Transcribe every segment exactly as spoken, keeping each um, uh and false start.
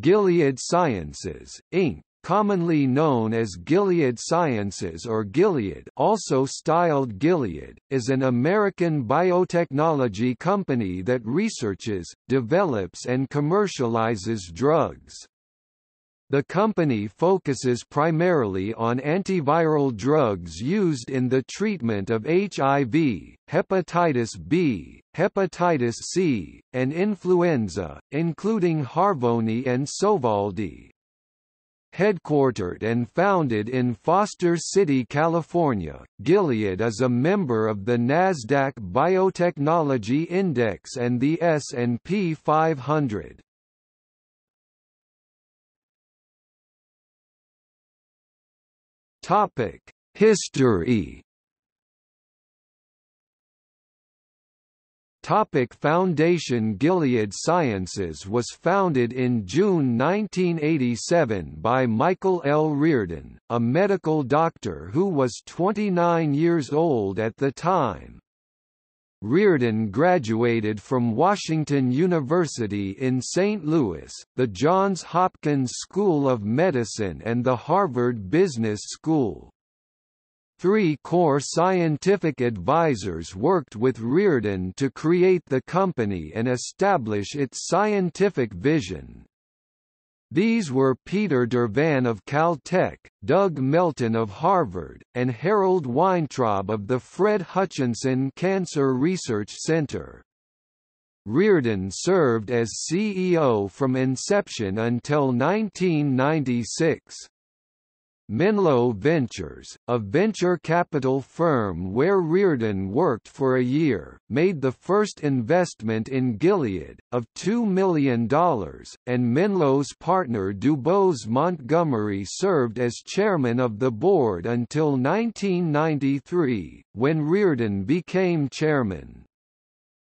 Gilead Sciences, Incorporated, commonly known as Gilead Sciences or Gilead, also styled Gilead, is an American biotechnology company that researches, develops and commercializes drugs. The company focuses primarily on antiviral drugs used in the treatment of H I V, hepatitis B, hepatitis C, and influenza, including Harvoni and Sovaldi. Headquartered and founded in Foster City, California, Gilead is a member of the NASDAQ Biotechnology Index and the S and P five hundred. Topic: History. Topic: Foundation. Gilead Sciences was founded in June nineteen eighty-seven by Michael L. Reardon, a medical doctor who was twenty-nine years old at the time. Reardon graduated from Washington University in Saint Louis, the Johns Hopkins School of Medicine and the Harvard Business School. Three core scientific advisors worked with Reardon to create the company and establish its scientific vision. These were Peter Durvan of Caltech, Doug Melton of Harvard, and Harold Weintraub of the Fred Hutchinson Cancer Research Center. Reardon served as C E O from inception until nineteen ninety-six. Menlo Ventures, a venture capital firm where Reardon worked for a year, made the first investment in Gilead, of two million dollars, and Menlo's partner DuBose Montgomery served as chairman of the board until nineteen ninety-three, when Reardon became chairman.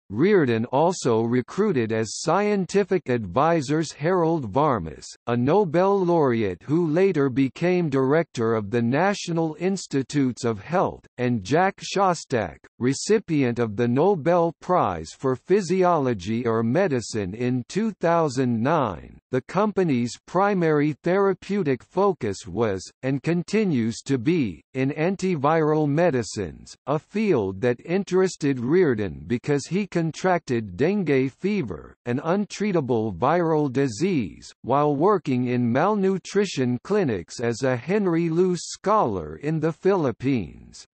Reardon also recruited as scientific advisors Harold Varmus, a Nobel laureate who later became director of the National Institutes of Health, and Jack Szostak, recipient of the Nobel Prize for Physiology or Medicine in two thousand nine. The company's primary therapeutic focus was, and continues to be, in antiviral medicines, a field that interested Reardon because he contracted dengue fever, an untreatable viral disease, while working in malnutrition clinics as a Henry Luce scholar in the Philippines.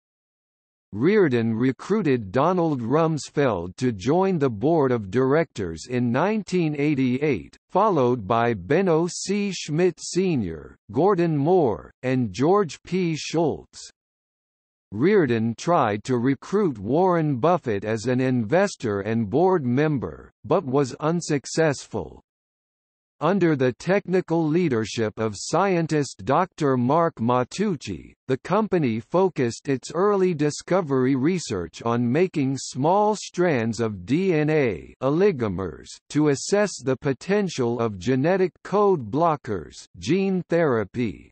Reardon recruited Donald Rumsfeld to join the board of directors in nineteen eighty-eight, followed by Benno C. Schmidt Senior, Gordon Moore, and George P. Schultz. Reardon tried to recruit Warren Buffett as an investor and board member, but was unsuccessful. Under the technical leadership of scientist Doctor Mark Matucci, the company focused its early discovery research on making small strands of D N A oligomers to assess the potential of genetic code blockers, gene therapy.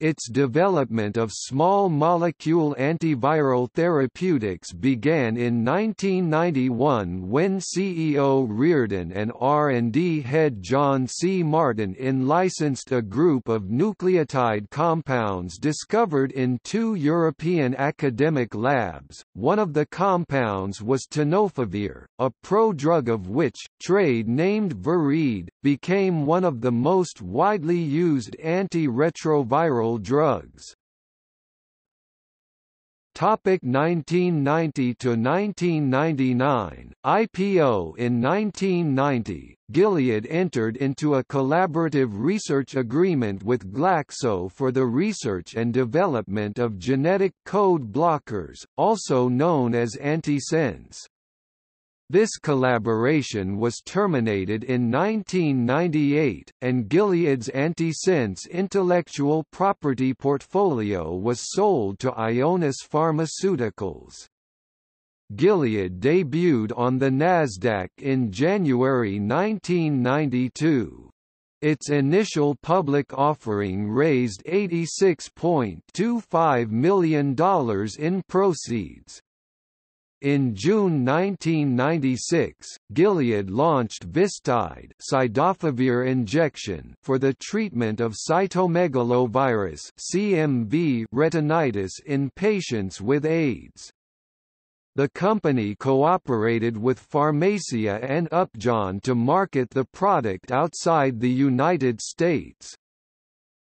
Its development of small-molecule antiviral therapeutics began in nineteen ninety-one when C E O Reardon and R and D head John C. Martin in-licensed a group of nucleotide compounds discovered in two European academic labs. One of the compounds was tenofovir, a prodrug of which, trade named Viread, became one of the most widely used antiretroviral drugs. nineteen ninety to nineteen ninety-nine, I P O. In nineteen ninety, Gilead entered into a collaborative research agreement with Glaxo for the research and development of genetic code blockers, also known as antisense. This collaboration was terminated in nineteen ninety-eight, and Gilead's antisense intellectual property portfolio was sold to Ionis Pharmaceuticals. Gilead debuted on the NASDAQ in January nineteen ninety-two. Its initial public offering raised eighty-six point two five million dollars in proceeds. In June nineteen ninety-six, Gilead launched Vistide cidofovir injection for the treatment of cytomegalovirus (C M V) retinitis in patients with AIDS. The company cooperated with Pharmacia and Upjohn to market the product outside the United States.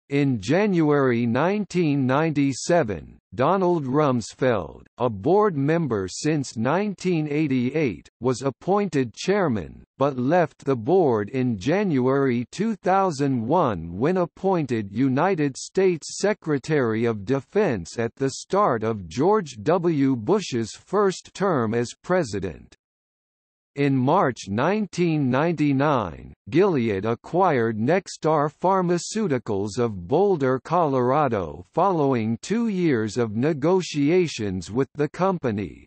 In January nineteen ninety-seven, Donald Rumsfeld, a board member since nineteen eighty-eight, was appointed chairman, but left the board in January two thousand one when appointed United States Secretary of Defense at the start of George W. Bush's first term as president. In March nineteen ninety-nine, Gilead acquired Nexstar Pharmaceuticals of Boulder, Colorado following two years of negotiations with the company.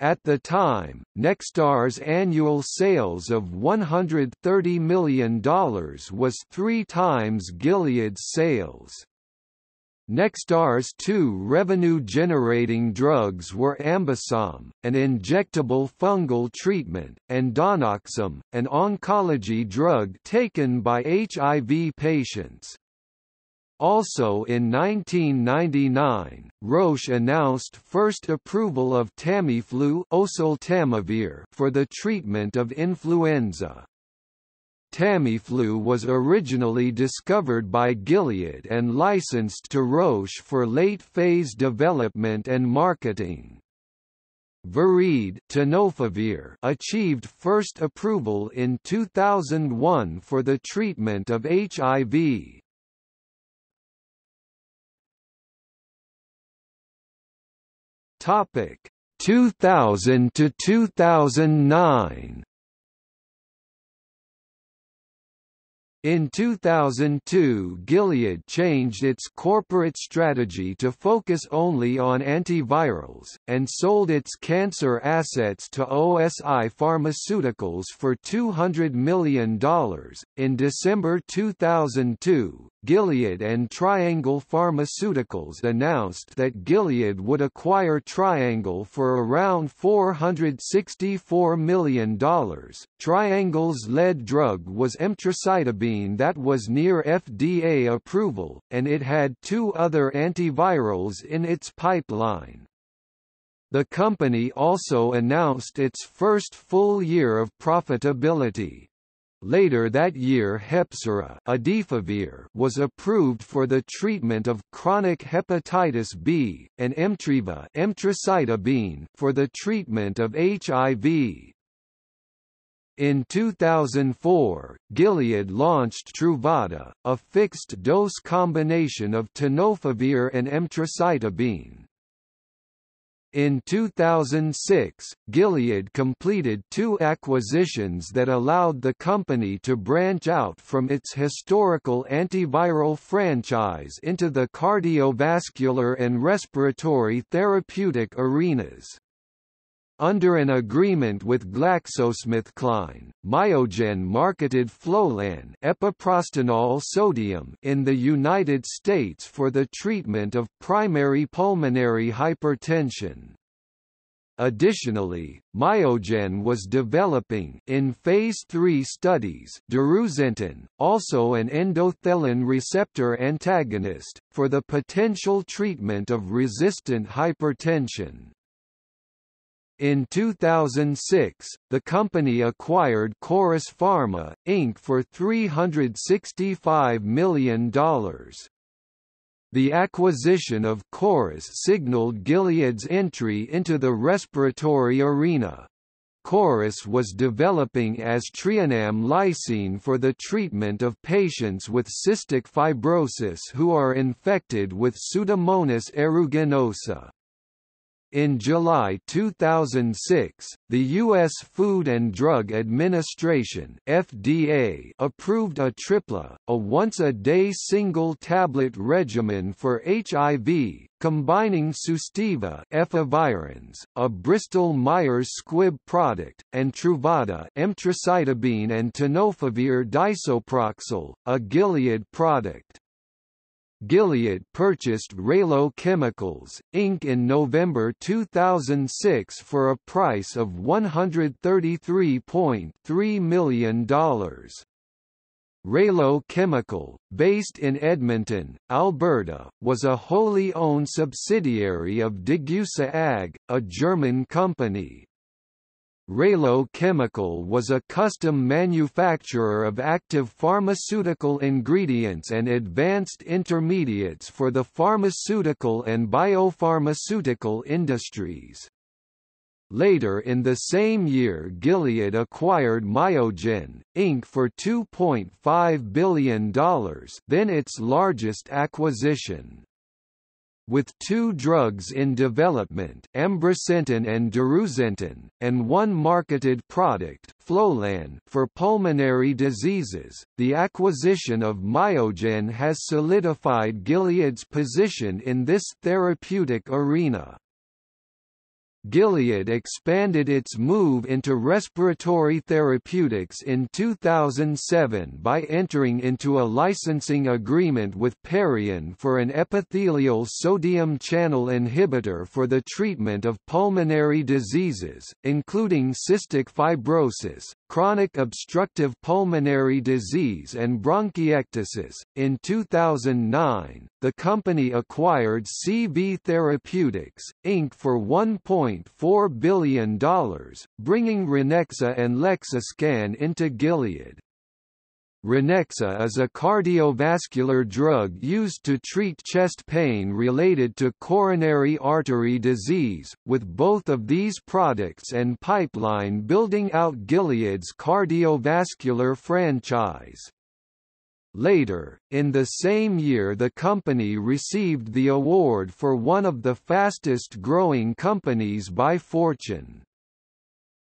At the time, Nexstar's annual sales of one hundred thirty million dollars was three times Gilead's sales. Nexstar's two revenue-generating drugs were Ambisome, an injectable fungal treatment, and Donoxam, an oncology drug taken by H I V patients. Also in nineteen ninety-nine, Roche announced first approval of Tamiflu oseltamivir for the treatment of influenza. Tamiflu was originally discovered by Gilead and licensed to Roche for late-phase development and marketing. Viread tenofovir achieved first approval in two thousand one for the treatment of H I V. Topic two thousand to two thousand nine. In two thousand two, Gilead changed its corporate strategy to focus only on antivirals, and sold its cancer assets to O S I Pharmaceuticals for two hundred million dollars. In December two thousand two, Gilead and Triangle Pharmaceuticals announced that Gilead would acquire Triangle for around four hundred sixty-four million dollars. Triangle's lead drug was emtricitabine that was near F D A approval, and it had two other antivirals in its pipeline. The company also announced its first full year of profitability. Later that year, Hepsira adifavir was approved for the treatment of chronic hepatitis B, and Emtriva emtricitabine for the treatment of H I V. In two thousand four, Gilead launched Truvada, a fixed-dose combination of tenofovir and emtricitabine. In two thousand six, Gilead completed two acquisitions that allowed the company to branch out from its historical antiviral franchise into the cardiovascular and respiratory therapeutic arenas. Under an agreement with GlaxoSmithKline, Myogen marketed Flolan epoprostenol sodium in the United States for the treatment of primary pulmonary hypertension. Additionally, Myogen was developing in phase three studies Deruzentin, also an endothelin receptor antagonist, for the potential treatment of resistant hypertension. In two thousand six, the company acquired Chorus Pharma, Incorporated for three hundred sixty-five million dollars. The acquisition of Chorus signaled Gilead's entry into the respiratory arena. Chorus was developing aztreonam lysine for the treatment of patients with cystic fibrosis who are infected with Pseudomonas aeruginosa. In July two thousand six, the U S Food and Drug Administration (F D A) approved Atripla, a once-a-day single-tablet regimen for H I V, combining Sustiva efavirenz, a Bristol-Myers Squibb product, and Truvada emtricitabine and tenofovir disoproxil, a Gilead product. Gilead purchased Raylo Chemicals, Incorporated in November two thousand six for a price of one hundred thirty-three point three million dollars. Raylo Chemical, based in Edmonton, Alberta, was a wholly owned subsidiary of Degussa A G, a German company. Raylo Chemical was a custom manufacturer of active pharmaceutical ingredients and advanced intermediates for the pharmaceutical and biopharmaceutical industries. Later in the same year, Gilead acquired Myogen, Incorporated for two point five billion dollars, then its largest acquisition. With two drugs in development, emtricitabine and Deruzentin, and one marketed product, Flolan, for pulmonary diseases, the acquisition of Myogen has solidified Gilead's position in this therapeutic arena. Gilead expanded its move into respiratory therapeutics in two thousand seven by entering into a licensing agreement with Perion for an epithelial sodium channel inhibitor for the treatment of pulmonary diseases, including cystic fibrosis, chronic obstructive pulmonary disease, and bronchiectasis. In two thousand nine, the company acquired C V Therapeutics, Incorporated for one point four billion dollars, bringing Renexa and Lexiscan into Gilead. Renexa is a cardiovascular drug used to treat chest pain related to coronary artery disease, with both of these products and pipeline building out Gilead's cardiovascular franchise. Later, in the same year, the company received the award for one of the fastest-growing companies by Fortune.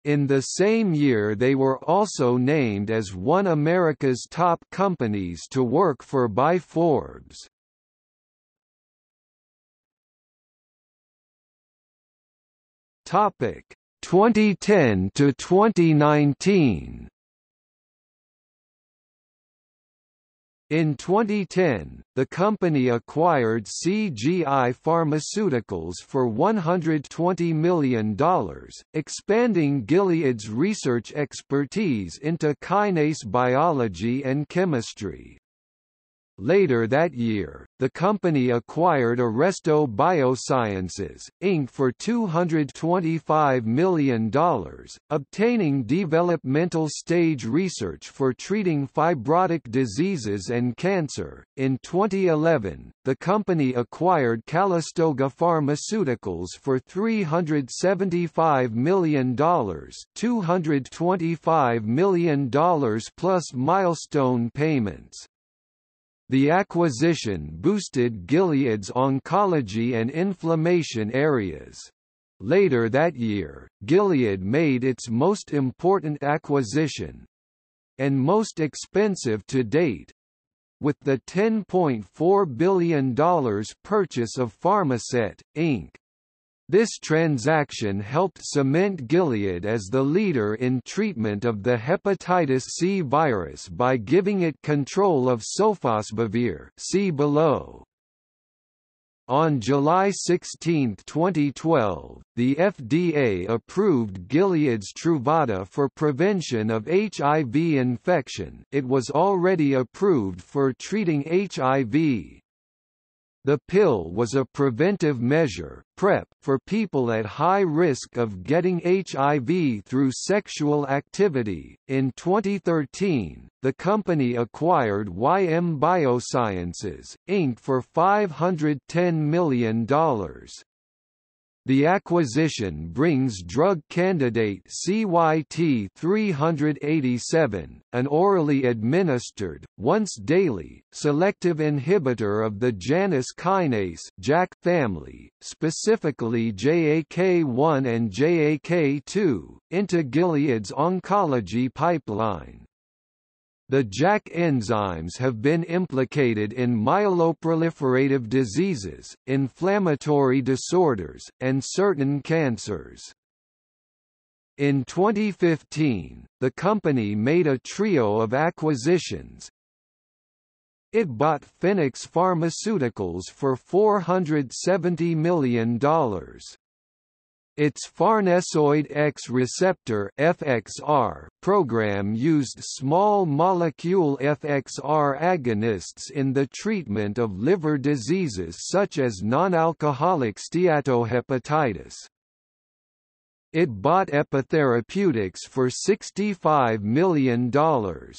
In the same year, they were also named as one America's top companies to work for by Forbes. Topic: twenty ten to twenty nineteen. In twenty ten, the company acquired C G I Pharmaceuticals for one hundred twenty million dollars, expanding Gilead's research expertise into kinase biology and chemistry. Later that year, the company acquired Arresto Biosciences, Incorporated for two hundred twenty-five million dollars, obtaining developmental stage research for treating fibrotic diseases and cancer. In twenty eleven, the company acquired Calistoga Pharmaceuticals for three hundred seventy-five million dollars, two hundred twenty-five million dollars plus milestone payments. The acquisition boosted Gilead's oncology and inflammation areas. Later that year, Gilead made its most important acquisition, and most expensive to date, with the ten point four billion dollars purchase of Pharmacet, Incorporated. This transaction helped cement Gilead as the leader in treatment of the hepatitis C virus by giving it control of sofosbuvir. See below. On July sixteenth twenty twelve, the F D A approved Gilead's Truvada for prevention of H I V infection. It was already approved for treating H I V. The pill was a preventive measure, PrEP, for people at high risk of getting H I V through sexual activity. In twenty thirteen, the company acquired Y M Biosciences, Incorporated for five hundred ten million dollars. The acquisition brings drug candidate C Y T three eighty-seven, an orally administered, once-daily, selective inhibitor of the Janus kinase (JAK) family, specifically J A K one and J A K two, into Gilead's oncology pipeline. The JAK enzymes have been implicated in myeloproliferative diseases, inflammatory disorders, and certain cancers. In twenty fifteen, the company made a trio of acquisitions. It bought Phoenix Pharmaceuticals for four hundred seventy million dollars. Its farnesoid X receptor F X R program used small molecule F X R agonists in the treatment of liver diseases such as non-alcoholic steatohepatitis. It bought Epitherapeutics for sixty-five million dollars.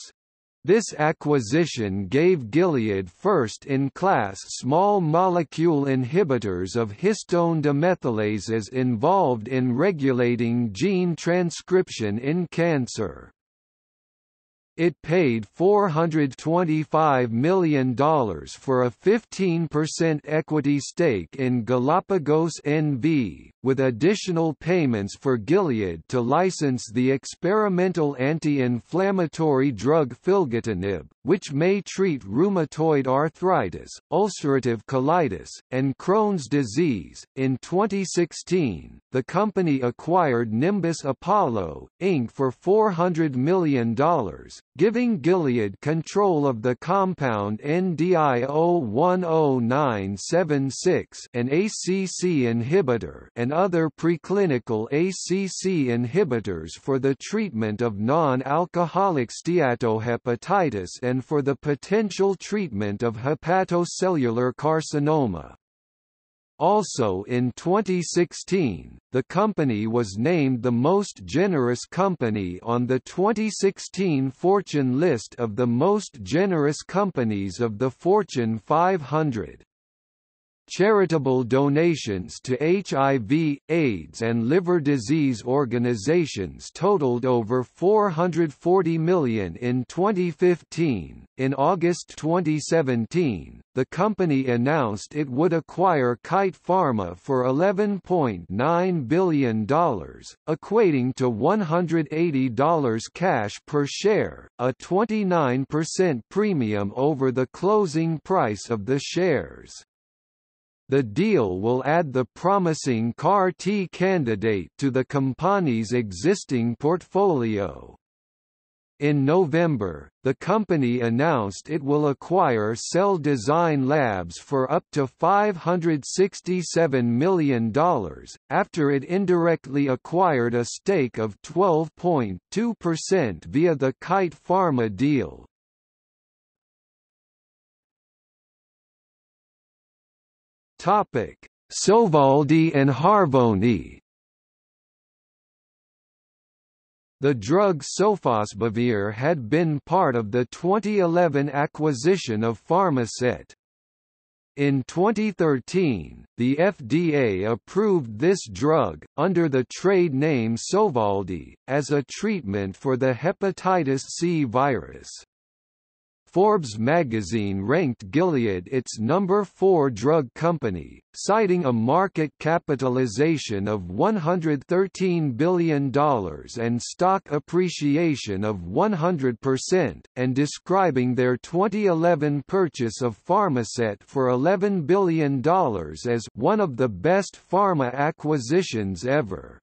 This acquisition gave Gilead first-in-class small molecule inhibitors of histone demethylases involved in regulating gene transcription in cancer. It paid four hundred twenty-five million dollars for a fifteen percent equity stake in Galapagos N V, with additional payments for Gilead to license the experimental anti-inflammatory drug filgotinib, which may treat rheumatoid arthritis, ulcerative colitis, and Crohn's disease. In twenty sixteen, the company acquired Nimbus Apollo, Incorporated for four hundred million dollars, giving Gilead control of the compound N D I zero one zero nine seven six, an A C C inhibitor, and other preclinical A C C inhibitors for the treatment of non-alcoholic steatohepatitis and for the potential treatment of hepatocellular carcinoma. Also in twenty sixteen, the company was named the most generous company on the twenty sixteen Fortune list of the most generous companies of the Fortune five hundred. Charitable donations to H I V, AIDS and liver disease organizations totaled over four hundred forty million dollars in twenty fifteen. In August twenty seventeen, the company announced it would acquire Kite Pharma for eleven point nine billion dollars, equating to one hundred eighty dollars cash per share, a twenty-nine percent premium over the closing price of the shares. The deal will add the promising C A R T candidate to the company's existing portfolio. In November, the company announced it will acquire Cell Design Labs for up to five hundred sixty-seven million dollars, after it indirectly acquired a stake of twelve point two percent via the Kite Pharma deal. Topic: Sovaldi and Harvoni. The drug sofosbuvir had been part of the twenty eleven acquisition of Pharmacet. In twenty thirteen, the F D A approved this drug, under the trade name Sovaldi, as a treatment for the hepatitis C virus. Forbes magazine ranked Gilead its number four drug company, citing a market capitalization of one hundred thirteen billion dollars and stock appreciation of one hundred percent, and describing their twenty eleven purchase of Pharmacet for eleven billion dollars as one of the best pharma acquisitions ever.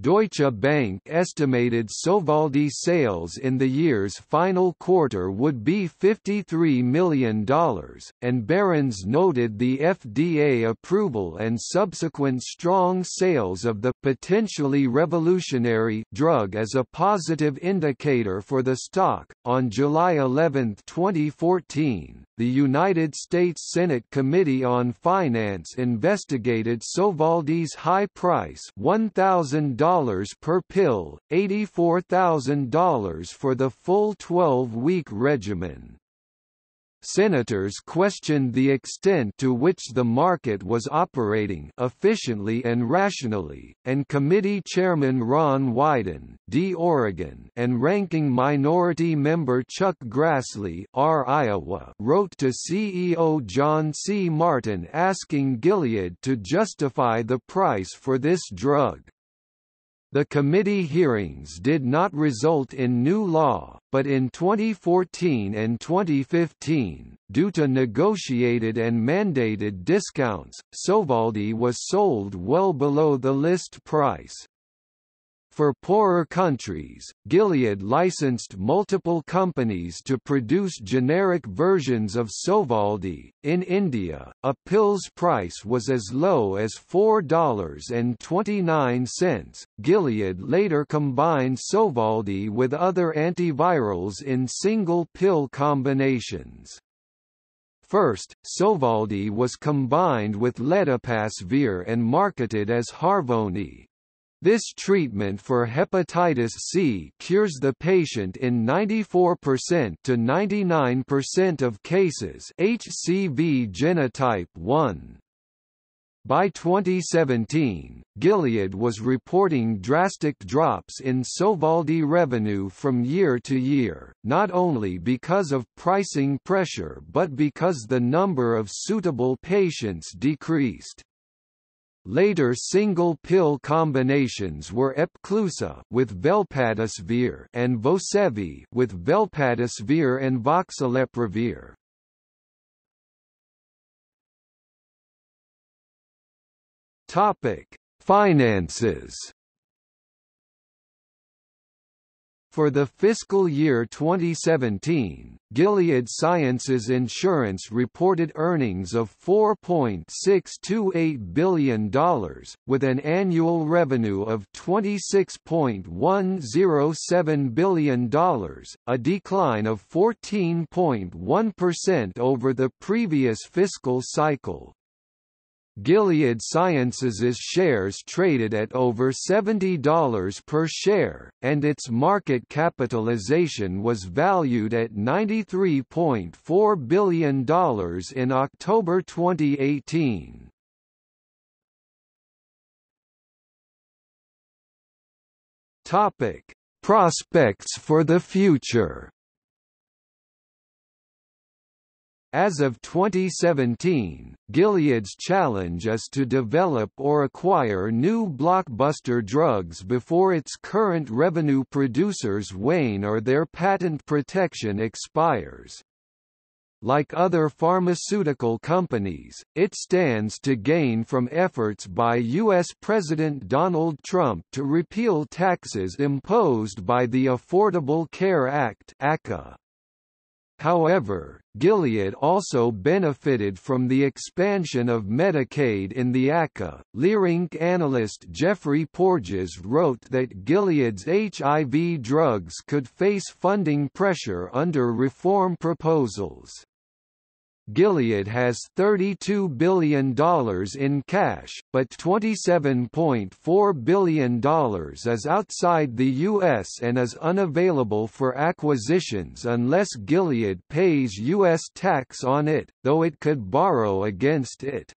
Deutsche Bank estimated Sovaldi sales in the year's final quarter would be fifty-three million dollars, and Barron's noted the F D A approval and subsequent strong sales of the potentially revolutionary drug as a positive indicator for the stock. On July eleventh twenty fourteen, the United States Senate Committee on Finance investigated Sovaldi's high price, one thousand dollars per pill, eighty-four thousand dollars for the full twelve-week regimen. Senators questioned the extent to which the market was operating efficiently and rationally, and Committee Chairman Ron Wyden D. Oregon, and Ranking Minority Member Chuck Grassley R. Iowa, wrote to C E O John C. Martin asking Gilead to justify the price for this drug. The committee hearings did not result in new law, but in twenty fourteen and twenty fifteen, due to negotiated and mandated discounts, Sovaldi was sold well below the list price. For poorer countries, Gilead licensed multiple companies to produce generic versions of Sovaldi. In India, a pill's price was as low as four dollars and twenty-nine cents. Gilead later combined Sovaldi with other antivirals in single pill combinations. First, Sovaldi was combined with ledipasvir and marketed as Harvoni. This treatment for hepatitis C cures the patient in ninety-four percent to ninety-nine percent of cases H C V genotype one. By twenty seventeen, Gilead was reporting drastic drops in Sovaldi revenue from year to year, not only because of pricing pressure but because the number of suitable patients decreased. Later single-pill combinations were Epclusa with velpatasvir and Vosevi with velpatasvir and voxeleprevir. Topic: Finances. For the fiscal year twenty seventeen, Gilead Sciences Insurance reported earnings of four point six two eight billion dollars, with an annual revenue of twenty-six point one zero seven billion dollars, a decline of fourteen point one percent over the previous fiscal cycle. Gilead Sciences' shares traded at over seventy dollars per share, and its market capitalization was valued at ninety-three point four billion dollars in October twenty eighteen. Topic: Prospects for the future. As of twenty seventeen, Gilead's challenge is to develop or acquire new blockbuster drugs before its current revenue producers wane or their patent protection expires. Like other pharmaceutical companies, it stands to gain from efforts by U S President Donald Trump to repeal taxes imposed by the Affordable Care Act (A C A). However, Gilead also benefited from the expansion of Medicaid in the A C A. Leerink analyst Jeffrey Porges wrote that Gilead's H I V drugs could face funding pressure under reform proposals. Gilead has thirty-two billion dollars in cash, but twenty-seven point four billion dollars is outside the U S and is unavailable for acquisitions unless Gilead pays U S tax on it, though it could borrow against it.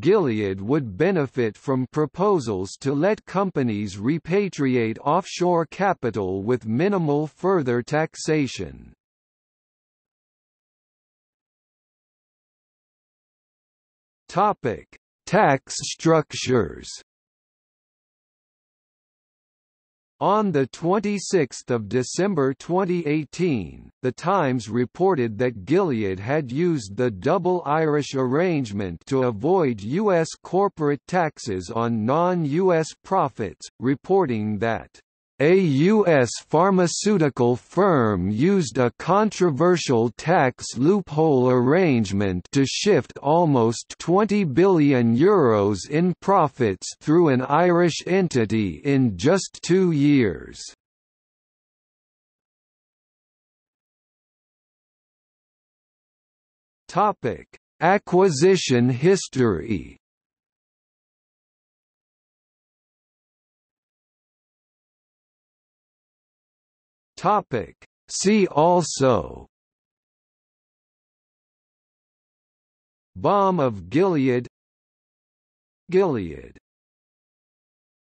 Gilead would benefit from proposals to let companies repatriate offshore capital with minimal further taxation. Topic: Tax structures. On the twenty-sixth of December twenty eighteen, The Times reported that Gilead had used the double Irish arrangement to avoid U S corporate taxes on non-U S profits, reporting that a U S pharmaceutical firm used a controversial tax loophole arrangement to shift almost twenty billion euros in profits through an Irish entity in just two years. Topic: Acquisition history. Topic: See also. Bomb of Gilead. Gilead